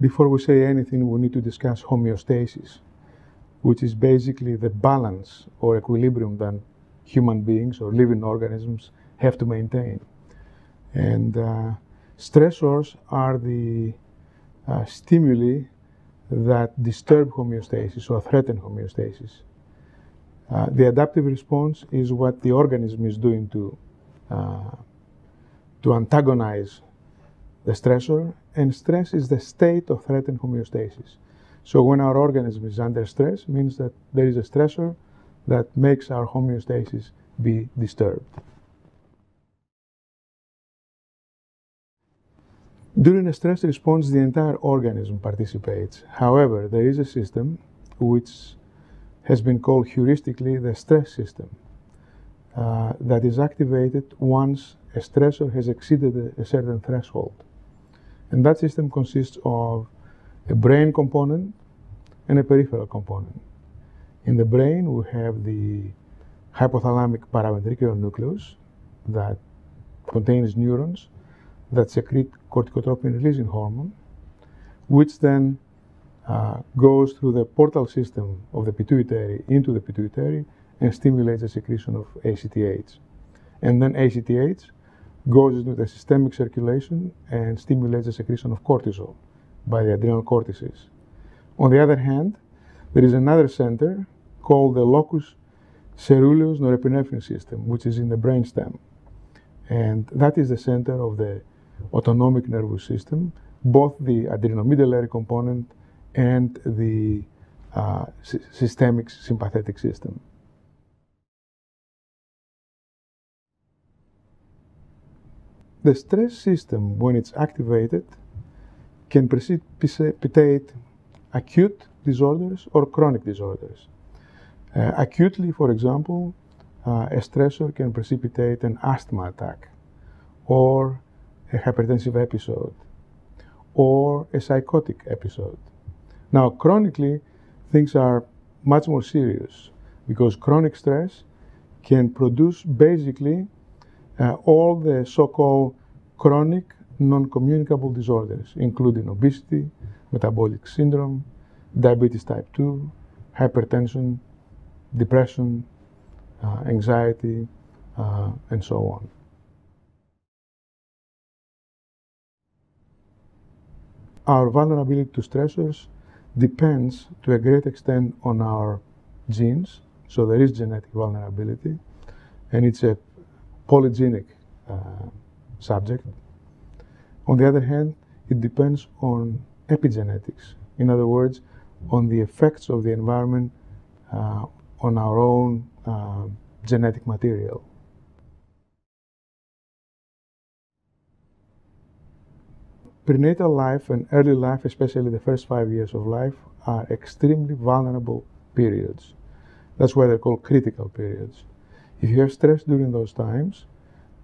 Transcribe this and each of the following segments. Before we say anything, we need to discuss homeostasis, which is basically the balance or equilibrium that human beings or living organisms have to maintain. And stressors are the stimuli that disturb homeostasis or threaten homeostasis. The adaptive response is what the organism is doing to antagonize the stressor, and stress is the state of threatened homeostasis. So when our organism is under stress, it means that there is a stressor that makes our homeostasis be disturbed. During a stress response, the entire organism participates. However, there is a system which has been called heuristically the stress system that is activated once a stressor has exceeded a certain threshold. And that system consists of a brain component and a peripheral component. In the brain, we have the hypothalamic paraventricular nucleus that contains neurons that secrete corticotropin releasing hormone, which then goes through the portal system of the pituitary into the pituitary and stimulates the secretion of ACTH. And then ACTH goes into the systemic circulation and stimulates the secretion of cortisol by the adrenal cortices. On the other hand, there is another center called the locus ceruleus norepinephrine system, which is in the brainstem. And that is the center of the autonomic nervous system, both the adrenomedullary component and the systemic sympathetic system. The stress system, when it's activated, can precipitate acute disorders or chronic disorders. Acutely, for example, a stressor can precipitate an asthma attack or a hypertensive episode or a psychotic episode. Now, chronically, things are much more serious because chronic stress can produce basically all the so-called chronic non-communicable disorders, including obesity, metabolic syndrome, diabetes type 2, hypertension, depression, anxiety, and so on. Our vulnerability to stressors depends to a great extent on our genes, so there is genetic vulnerability, and it's a polygenic subject. On the other hand, it depends on epigenetics. In other words, on the effects of the environment on our own genetic material. Prenatal life and early life, especially the first 5 years of life, are extremely vulnerable periods. That's why they're called critical periods. If you have stress during those times,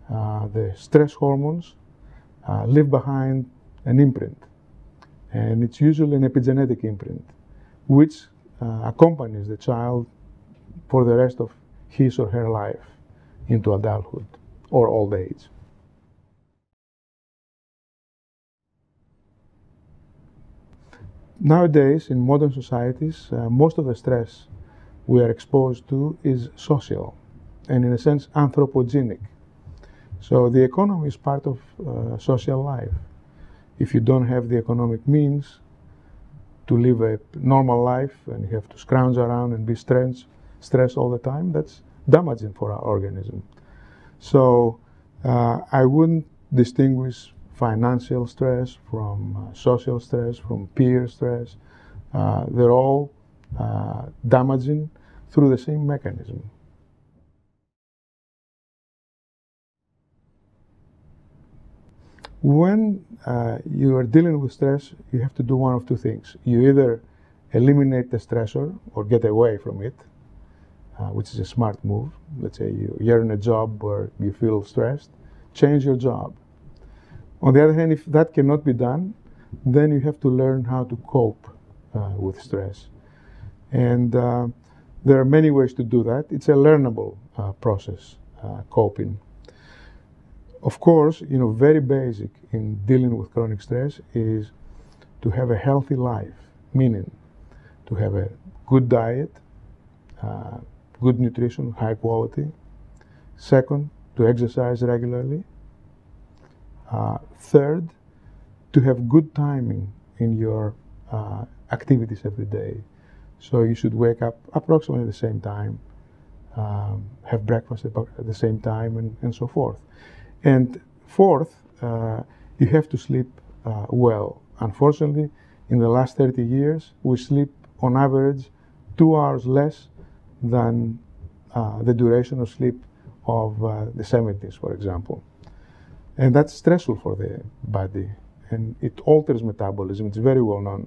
the stress hormones leave behind an imprint. And it's usually an epigenetic imprint, which accompanies the child for the rest of his or her life into adulthood or old age. Nowadays, in modern societies, most of the stress we are exposed to is social and, in a sense, anthropogenic. So the economy is part of social life. If you don't have the economic means to live a normal life and you have to scrounge around and be stressed all the time, that's damaging for our organism. So I wouldn't distinguish financial stress from social stress, from peer stress. They're all damaging through the same mechanism. When you are dealing with stress, you have to do one of two things. You either eliminate the stressor or get away from it, which is a smart move. Let's say you're in a job where you feel stressed, change your job. On the other hand, if that cannot be done, then you have to learn how to cope with stress. And there are many ways to do that. It's a learnable process, coping. Of course, you know, very basic in dealing with chronic stress is to have a healthy life, meaning to have a good diet, good nutrition, high quality. Second, to exercise regularly. Third, to have good timing in your activities every day. So you should wake up approximately the same time, have breakfast about at the same time, and so forth. And fourth, you have to sleep well. Unfortunately, in the last 30 years, we sleep on average 2 hours less than the duration of sleep of the 70s, for example. And that's stressful for the body, and it alters metabolism. It's very well known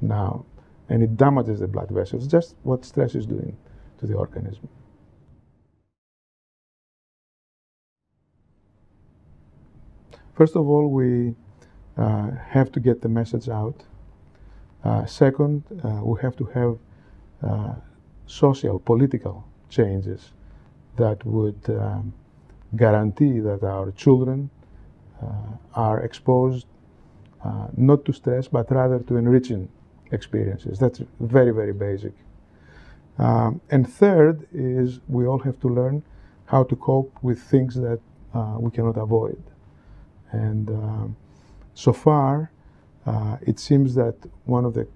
now, and it damages the blood vessels, just what stress is doing to the organism. First of all, we have to get the message out. Second, we have to have social, political changes that would guarantee that our children are exposed not to stress, but rather to enriching experiences. That's very, very basic. And third is we all have to learn how to cope with things that we cannot avoid. And so far, it seems that one of the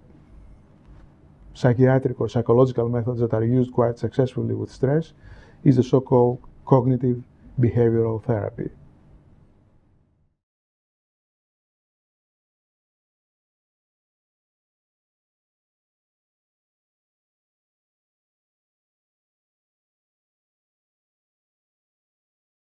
psychiatric or psychological methods that are used quite successfully with stress is the so-called cognitive behavioral therapy.